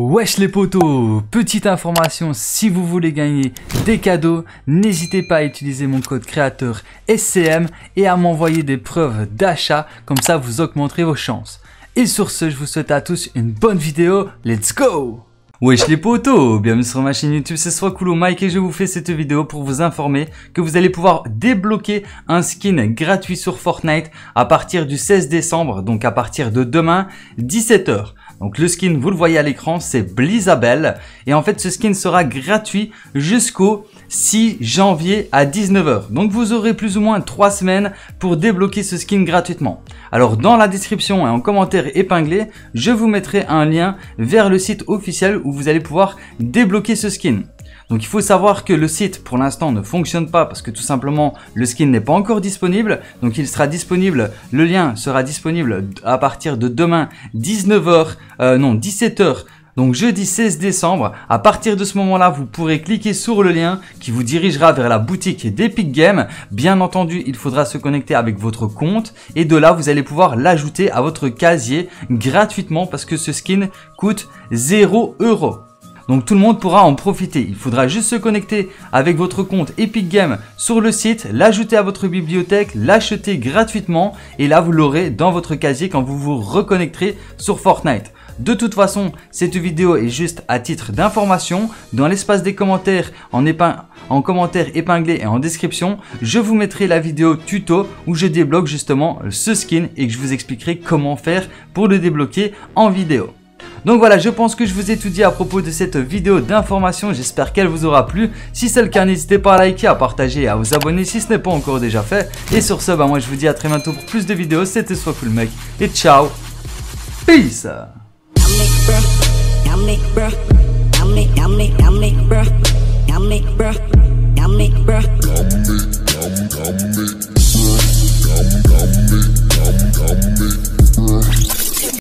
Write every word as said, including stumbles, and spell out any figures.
Wesh les potos, petite information, si vous voulez gagner des cadeaux, n'hésitez pas à utiliser mon code créateur S C M et à m'envoyer des preuves d'achat, comme ça vous augmenterez vos chances. Et sur ce, je vous souhaite à tous une bonne vidéo, let's go! Wesh les potos, bienvenue sur ma chaîne YouTube, c'est Soiscool Mec et je vous fais cette vidéo pour vous informer que vous allez pouvoir débloquer un skin gratuit sur Fortnite à partir du seize décembre, donc à partir de demain, dix-sept heures. Donc le skin, vous le voyez à l'écran, c'est Blizzabelle. Et en fait, ce skin sera gratuit jusqu'au six janvier à dix-neuf heures. Donc vous aurez plus ou moins trois semaines pour débloquer ce skin gratuitement. Alors dans la description et en commentaire épinglé, je vous mettrai un lien vers le site officiel où vous allez pouvoir débloquer ce skin. Donc il faut savoir que le site pour l'instant ne fonctionne pas parce que tout simplement le skin n'est pas encore disponible. Donc il sera disponible, le lien sera disponible à partir de demain dix-neuf heures, euh, non dix-sept heures. Donc jeudi seize décembre, à partir de ce moment-là, vous pourrez cliquer sur le lien qui vous dirigera vers la boutique d'Epic Games. Bien entendu, il faudra se connecter avec votre compte et de là, vous allez pouvoir l'ajouter à votre casier gratuitement parce que ce skin coûte zéro euro. Donc tout le monde pourra en profiter. Il faudra juste se connecter avec votre compte Epic Games sur le site, l'ajouter à votre bibliothèque, l'acheter gratuitement et là vous l'aurez dans votre casier quand vous vous reconnecterez sur Fortnite. De toute façon, cette vidéo est juste à titre d'information. Dans l'espace des commentaires, en, éping... en commentaire épinglé et en description, je vous mettrai la vidéo tuto où je débloque justement ce skin et que je vous expliquerai comment faire pour le débloquer en vidéo. Donc voilà, je pense que je vous ai tout dit à propos de cette vidéo d'information, j'espère qu'elle vous aura plu. Si c'est le cas, n'hésitez pas à liker, à partager et à vous abonner si ce n'est pas encore déjà fait. Et sur ce, bah moi je vous dis à très bientôt pour plus de vidéos, c'était Soiscool Mec et ciao, peace.